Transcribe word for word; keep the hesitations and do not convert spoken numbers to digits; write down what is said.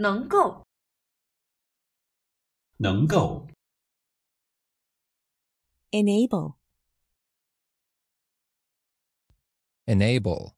能够能够 enable enable